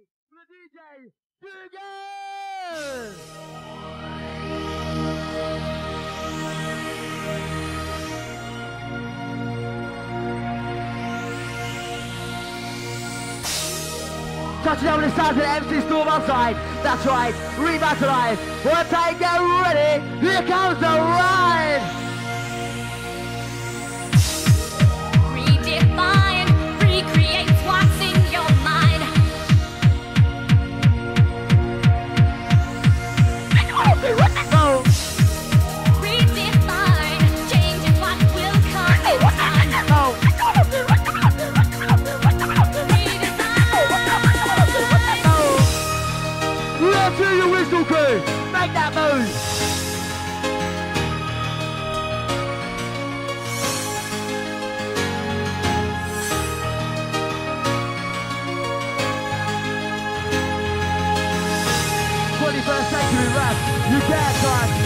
DJ Dougal. Touch down with the sound of the MC Storm outside. That's right, revitalize. One time, get ready. Here comes the ride. Make that move! '21st century rap, you can't try.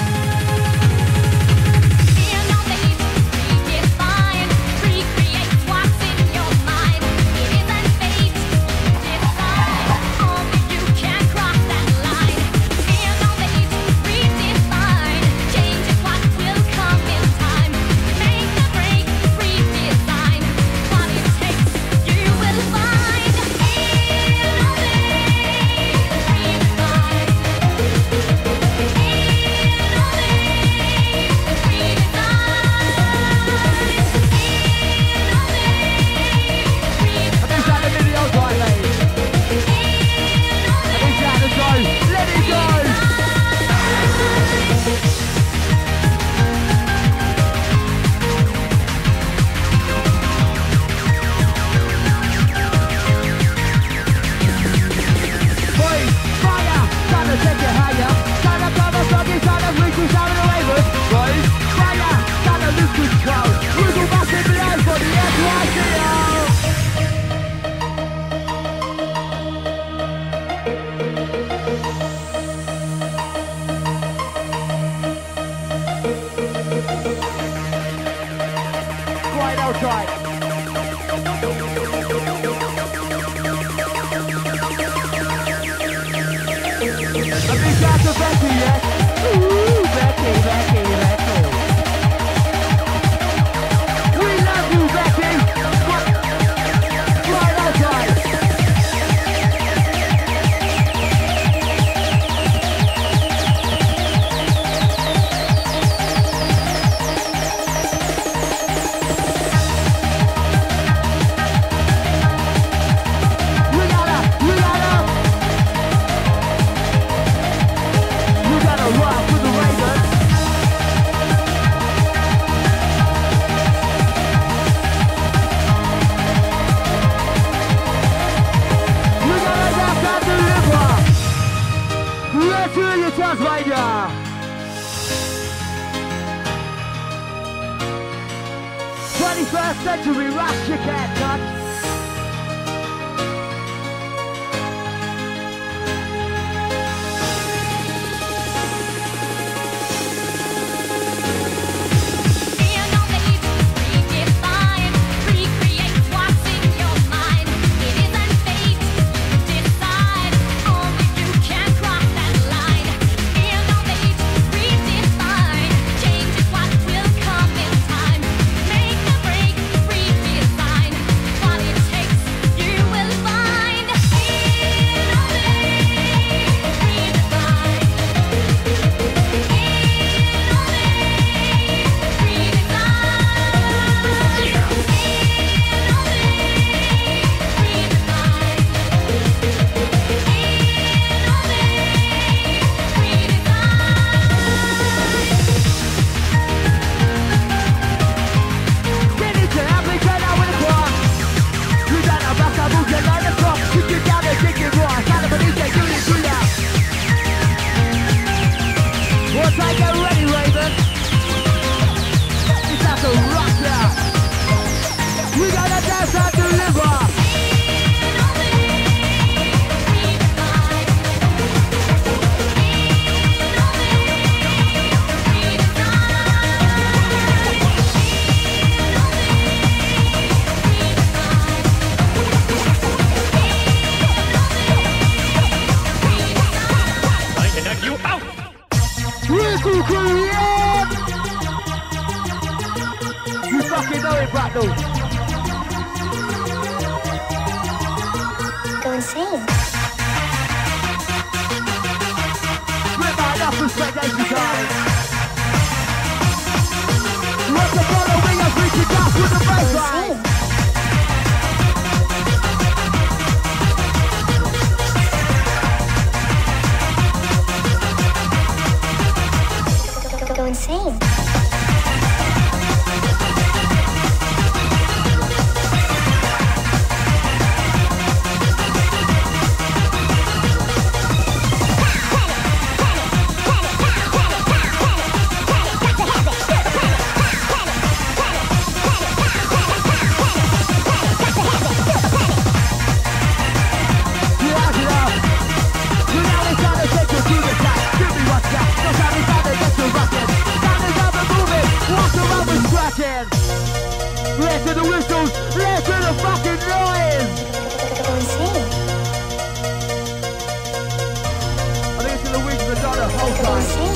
Tazzmania! '21st century rush, you can't touch. yeah. You fucking know it, Bracknell. Go insane. Rip out enough respect, ladies and the following us reaching out with the baseline. Go insane. Listen to the whistles, listen to the fucking noise! I think it's in the wings of the dog the whole time.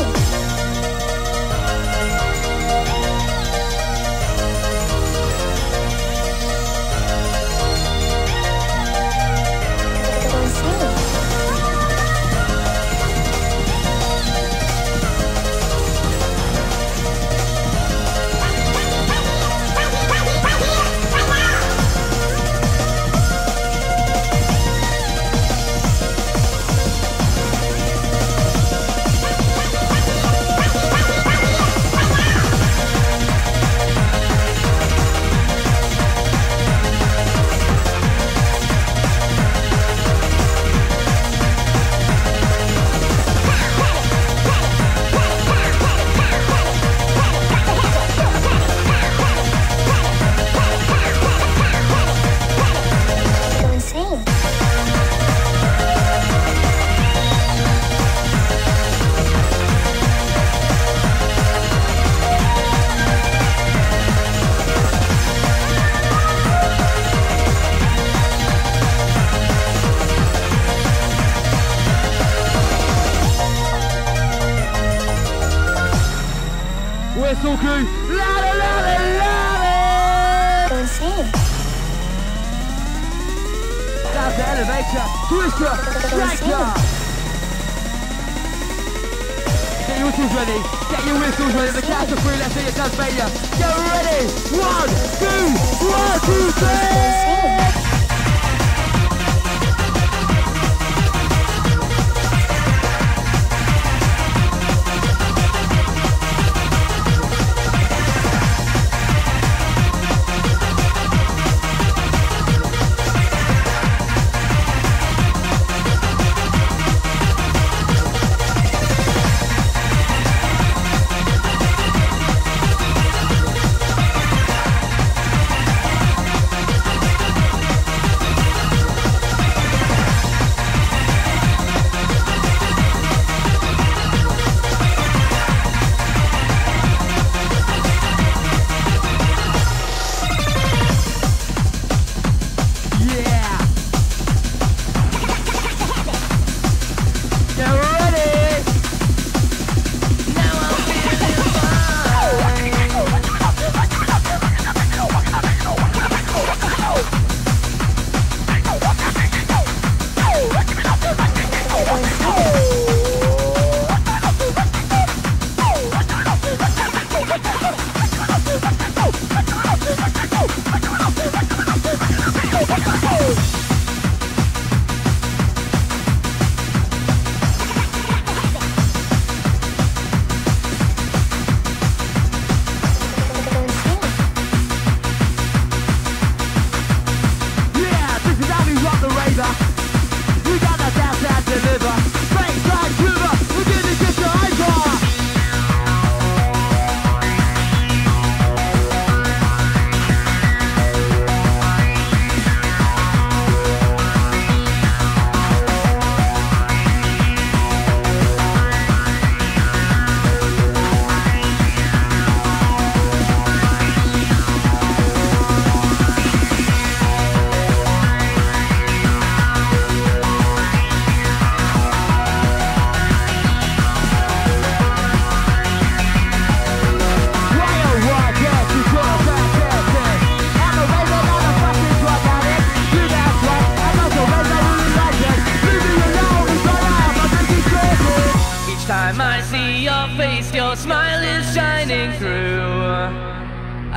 smile is shining through.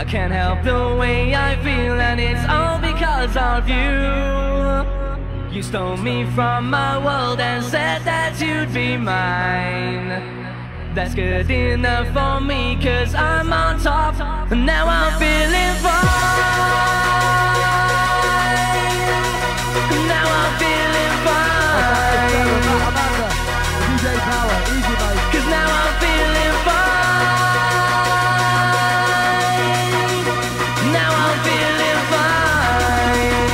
I can't help the way I feel, and it's all because of you. You stole me from my world and said that you'd be mine. That's good enough for me, cause I'm on top, and now I'm feeling fine. Now I'm feeling fine. Cause now I'm feeling fine. Now I'm feeling fine.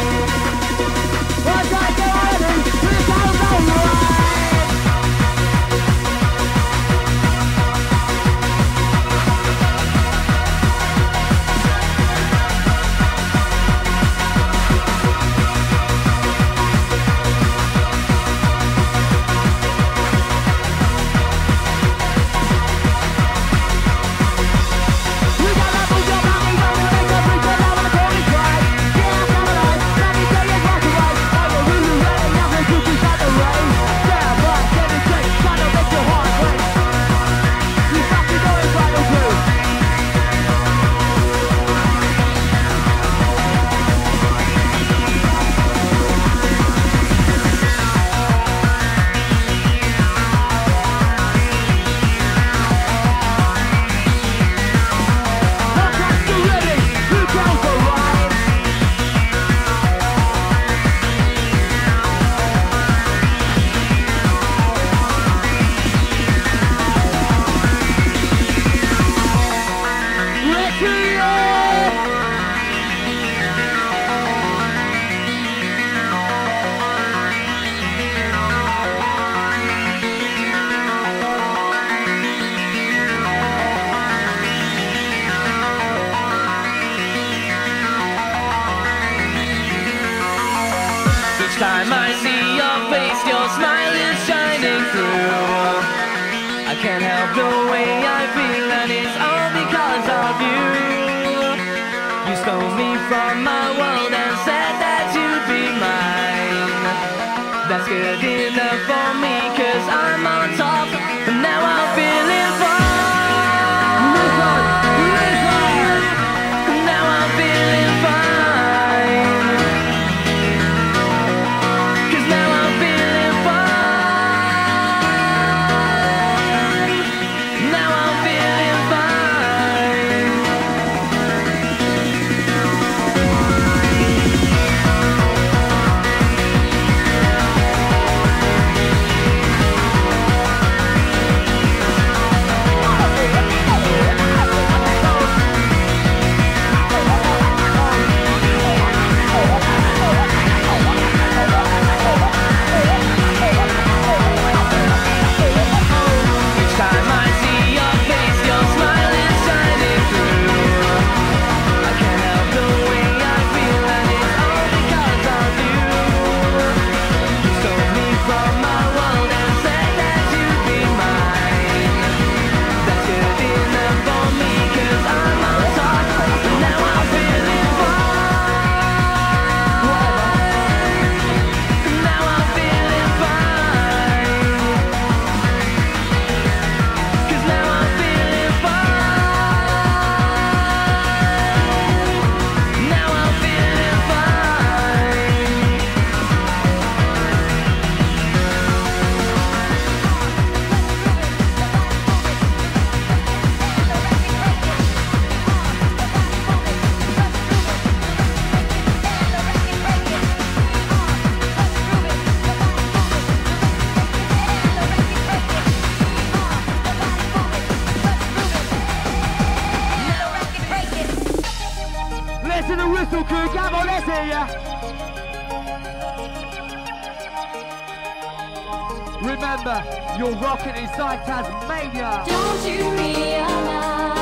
Remember, you're rocking inside Tazzmania. Don't you realize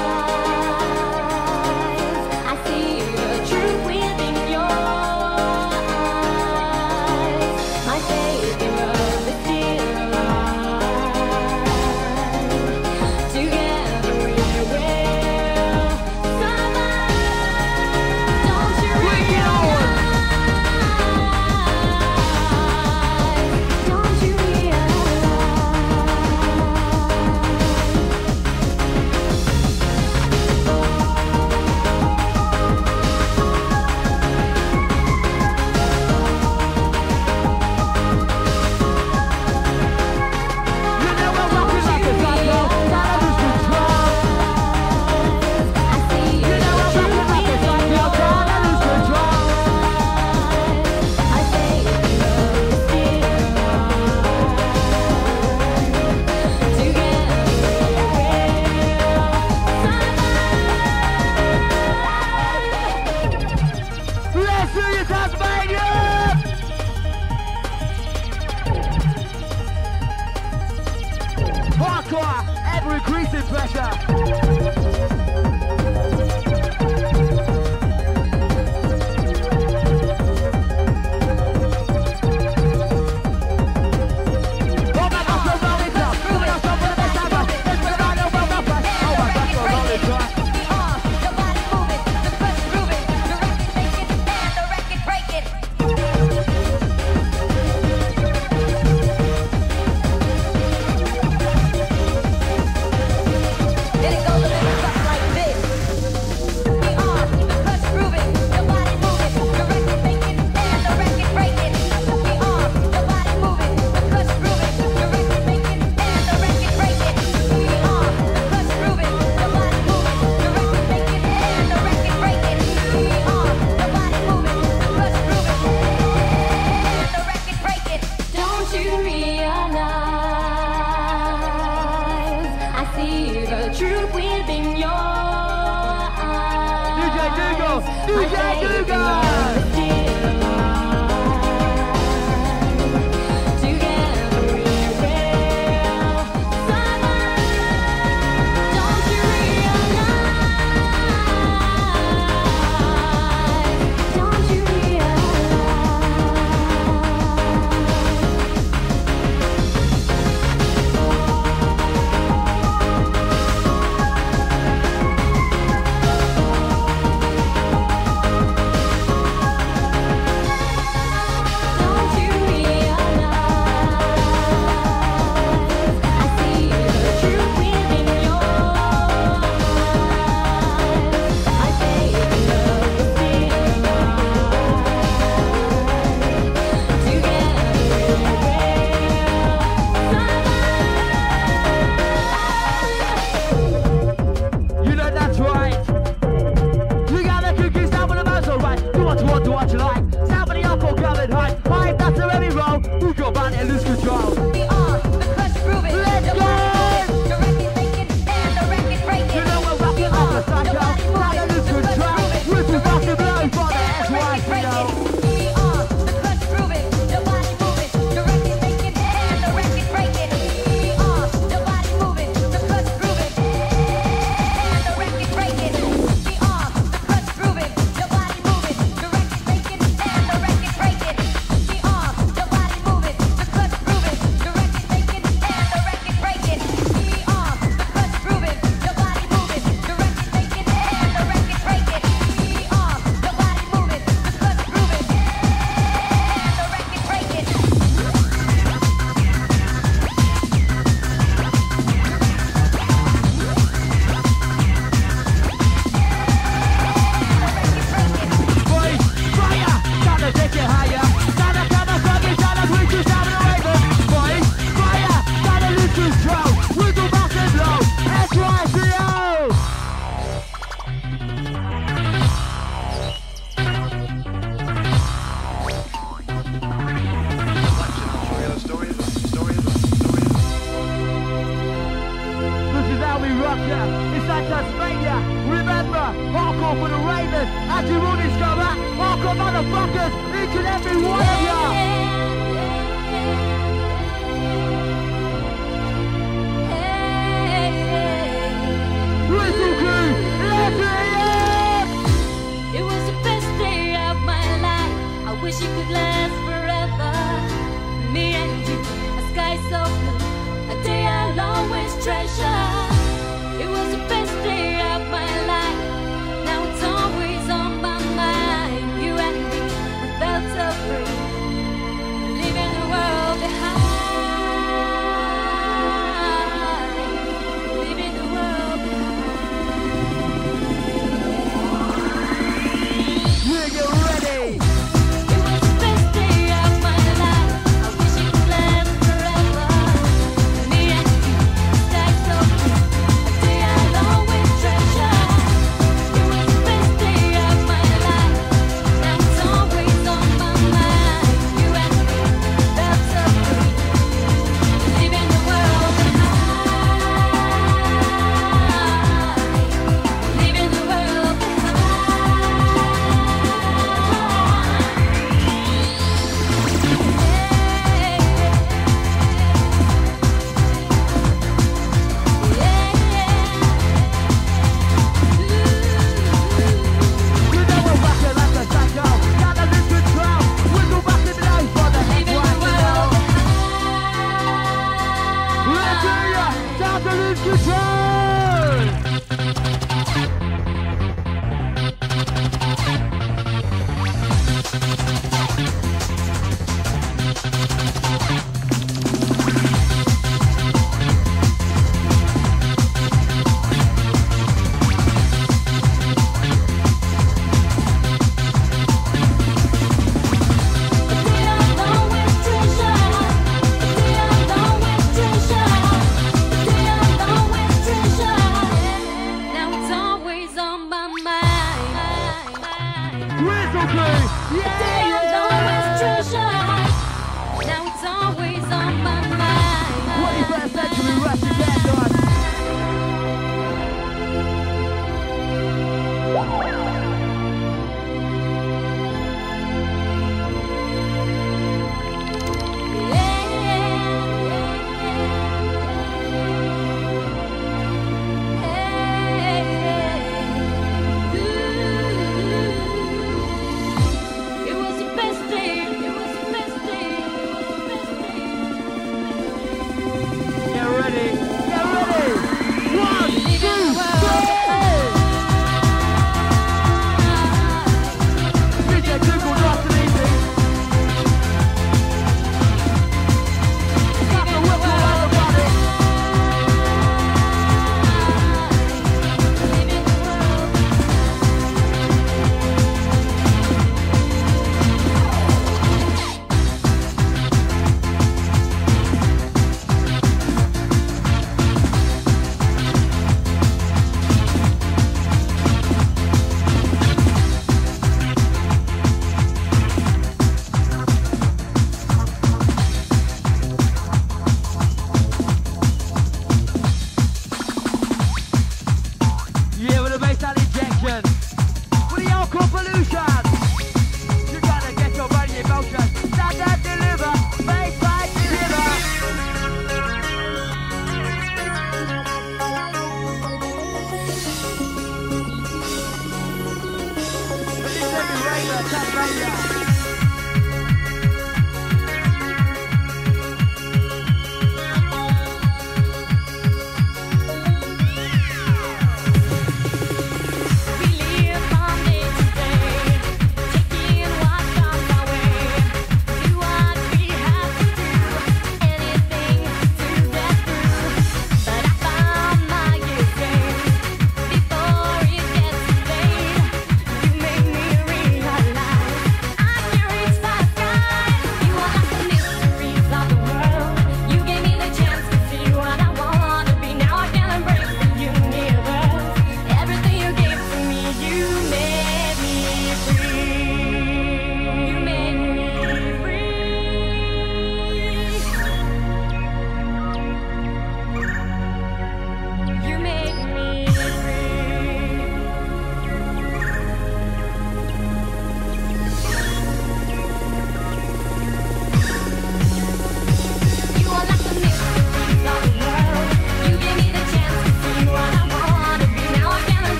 I see the truth within your eyes? My Savior of the still. Together we will survive. Don't you realize?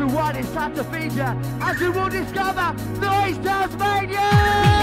everyone, it's time to feed ya, as we will discover, noise Tazzmania!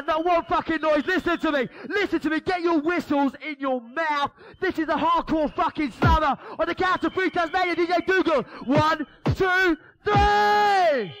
Not one fucking noise. Listen to me, get your whistles in your mouth. This is a hardcore fucking slammer. On the count of three, Tazzmania, DJ Dougal. 1, 2, 3!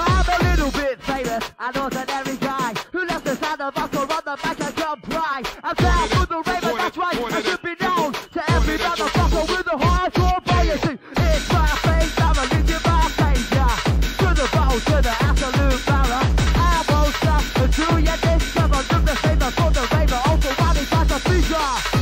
I'm a little bit famous, an ordinary guy who loves the sound of us to run the back and jump high. I'm proud of the raven, that's right, I should be known to every motherfucker with a hardcore bias. It's my face, I'm a ninja, my savior. To the bowl, to the absolute barra. I won't stop until you discover. Do the favor for the raven, all for one is like a feature.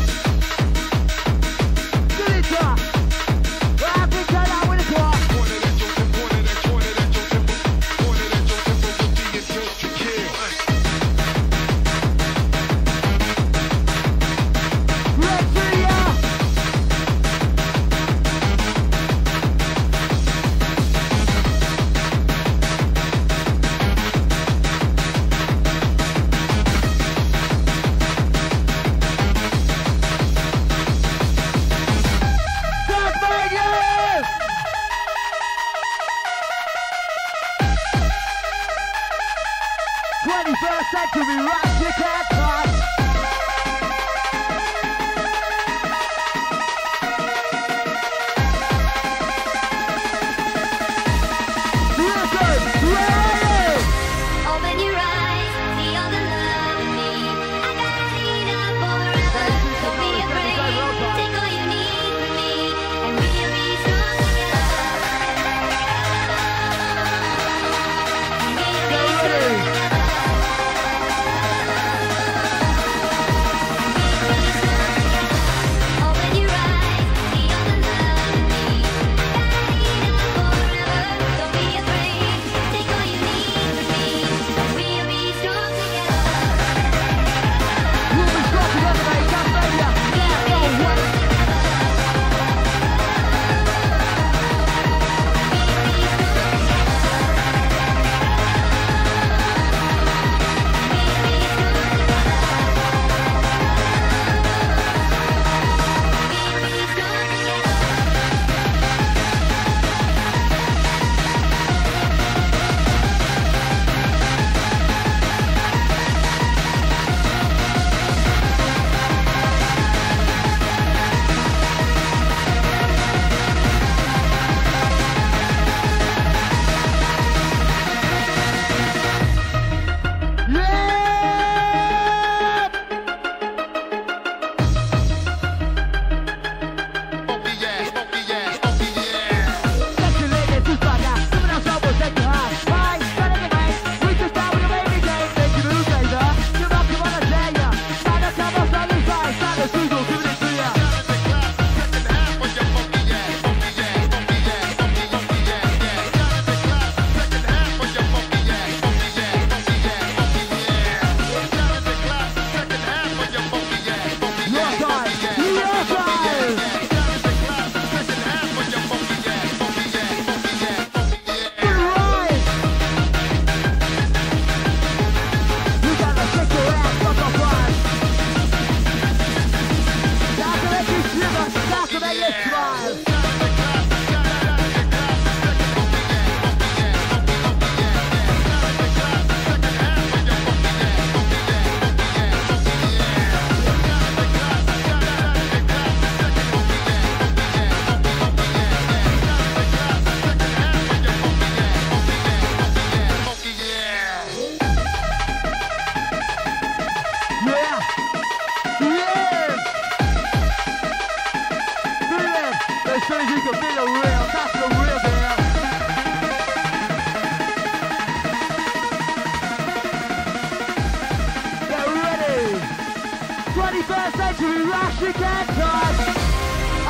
21st century rush you can't touch.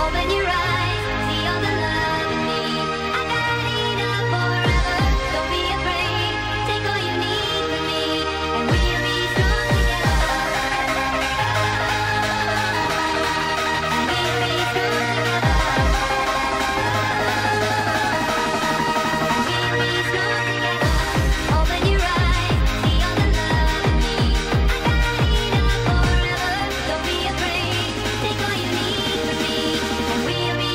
Open your eyes, see all the love in me. I got enough forever. Don't be afraid, take all you need from me, and we'll be strong together. And we'll be strong together. And we'll be strong together. Open your eyes, see all the love in me. I got enough forever. Don't be afraid, take all you need from me,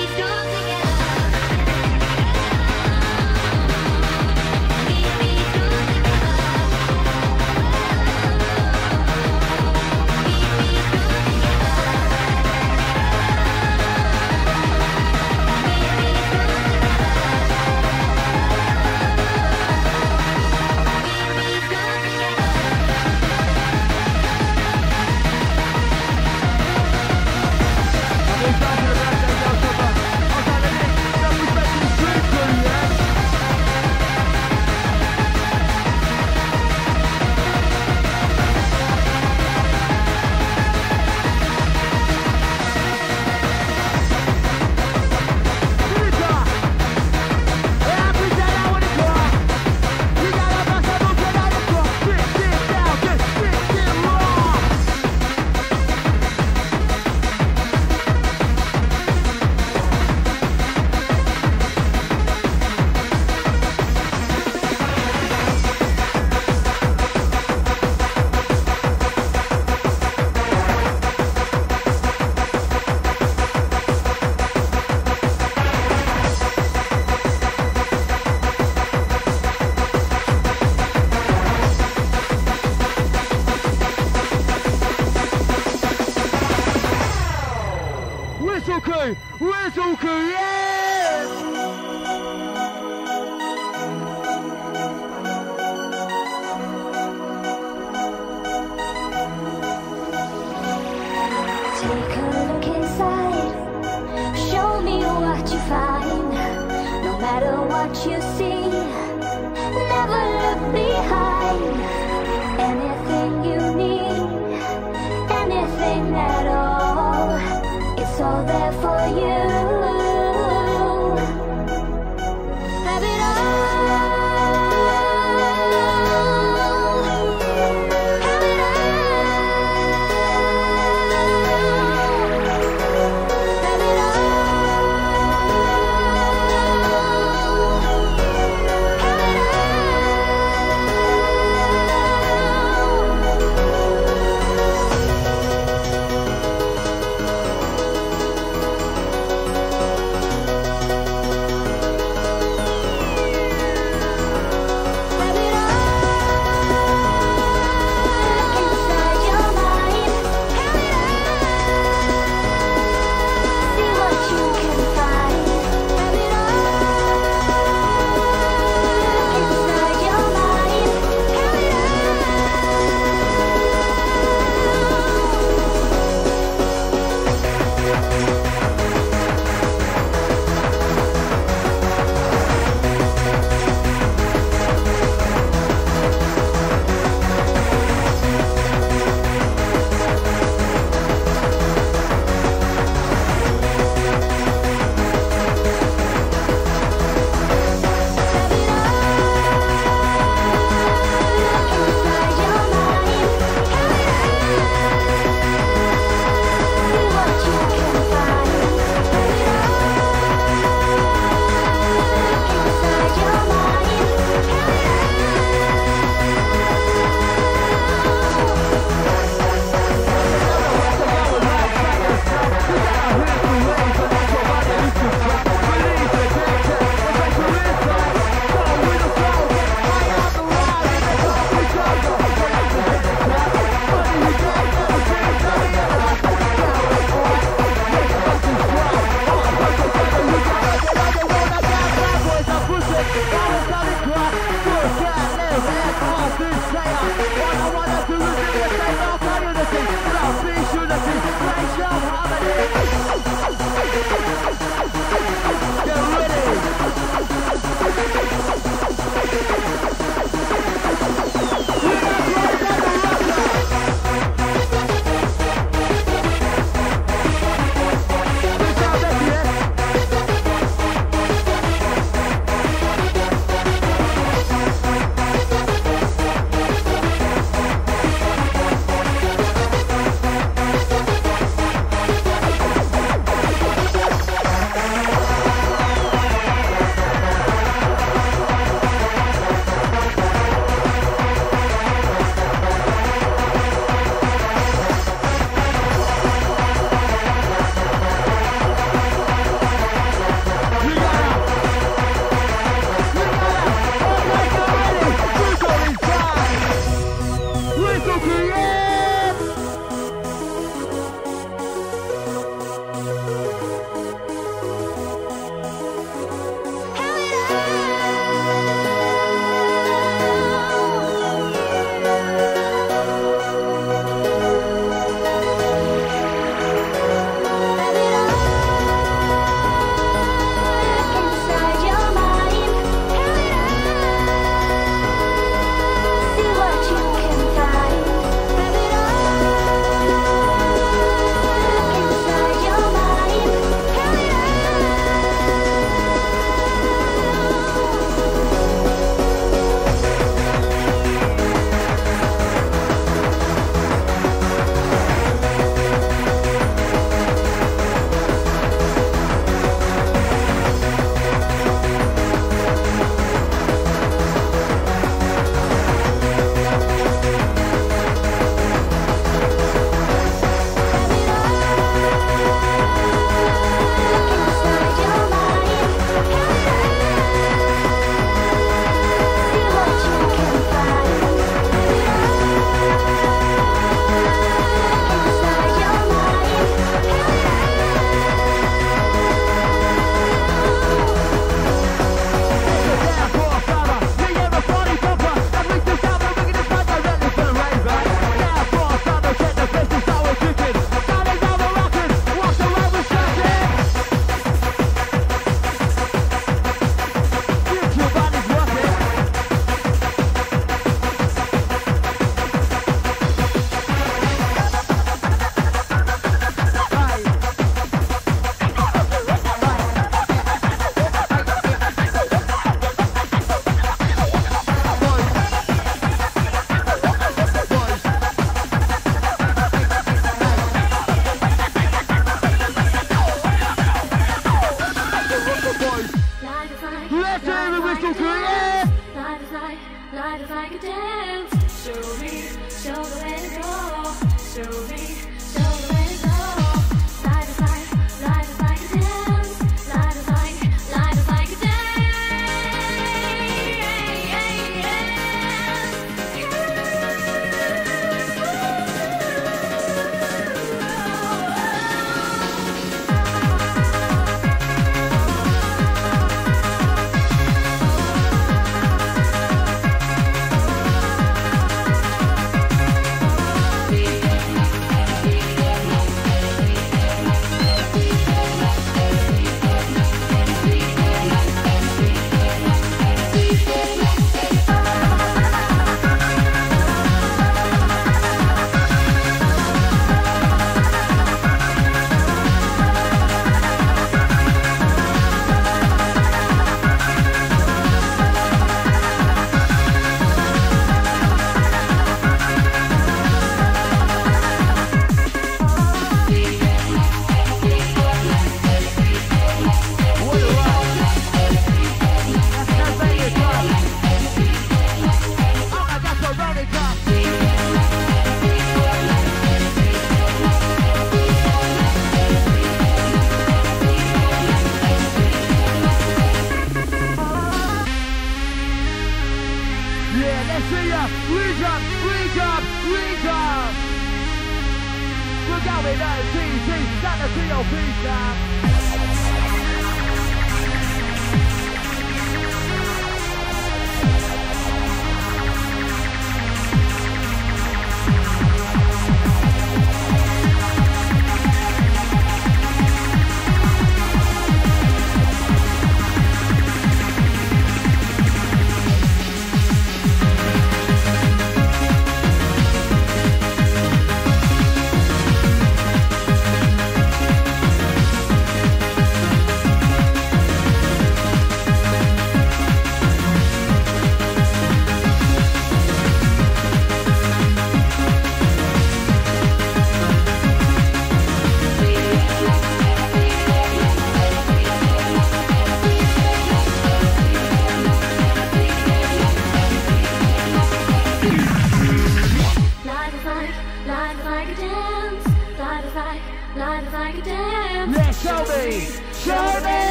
and we'll be strong together. Whistle crew, yeah! Take a look inside, show me what you find. No matter what you see, never look behind. Anything you need, anything at all, it's all there for you. Have it all. Have it all. Have it all. Have it all. to create. Life is like a dance.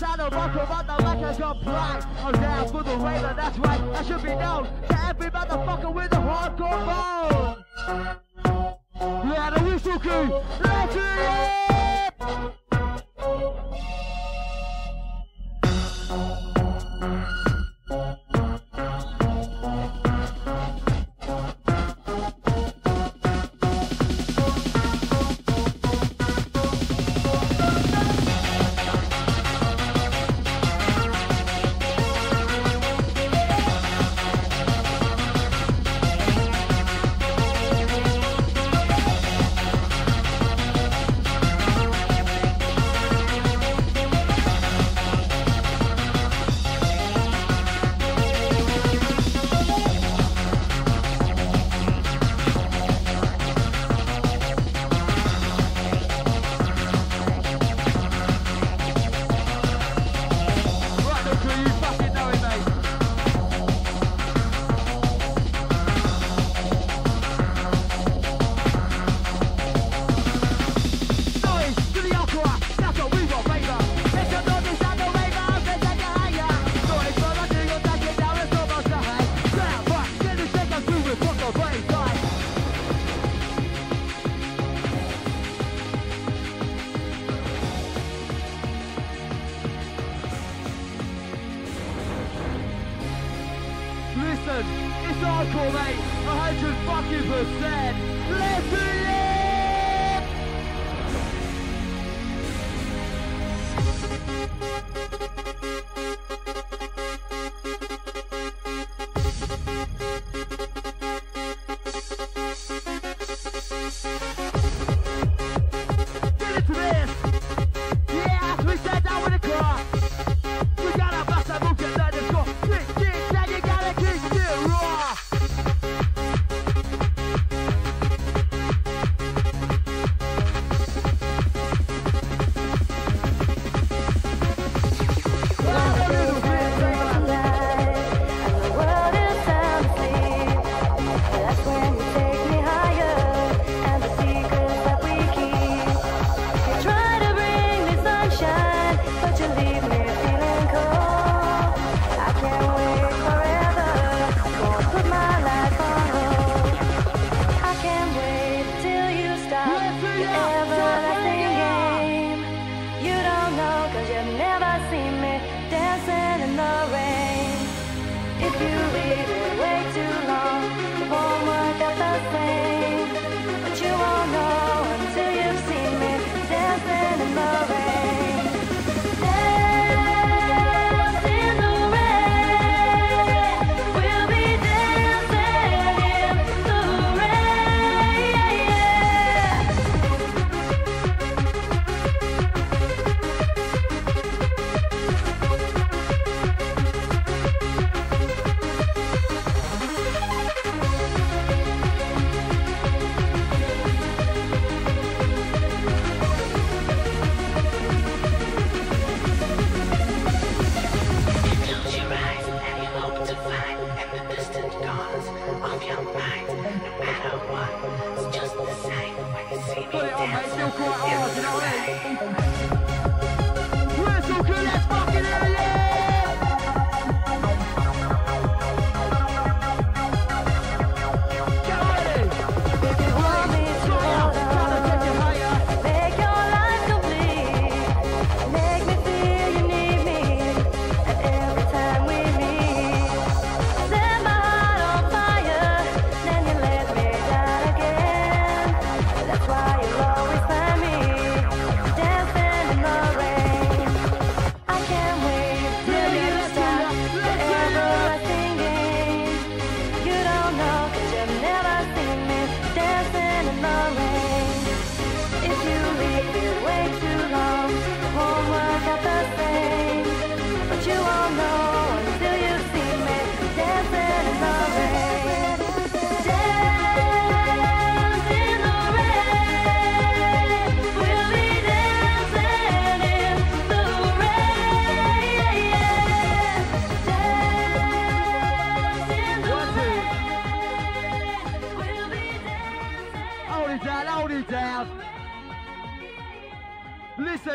inside the buckle, but the mic has gone black. I'm down for the raider, that's right, I should be known to every motherfucker with a hardcore bone. Yeah, the whistle key, let's hear it!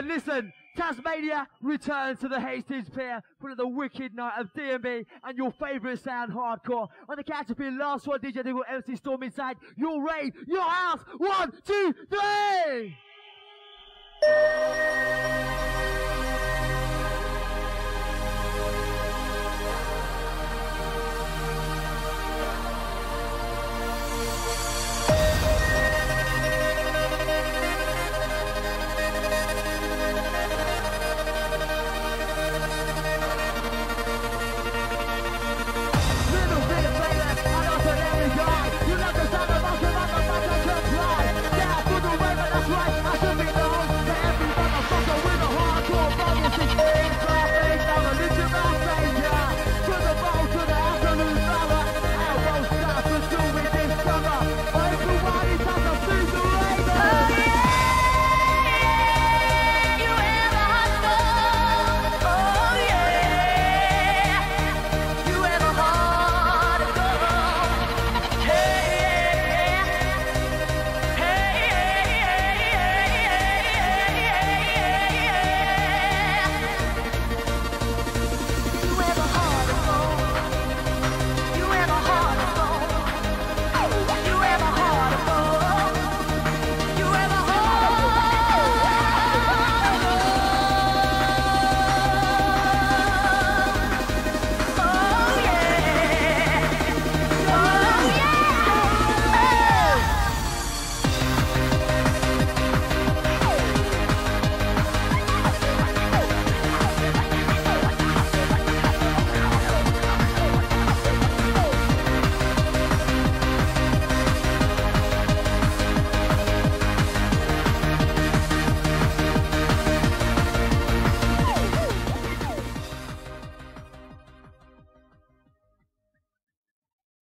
Listen, listen. Tazzmania returns to the Hastings Pier for another wicked night of D&B and your favourite sound, hardcore. On the count of three, last one, DJ Dougal, MC Storm inside. Your raid, your house. 1, 2, 3!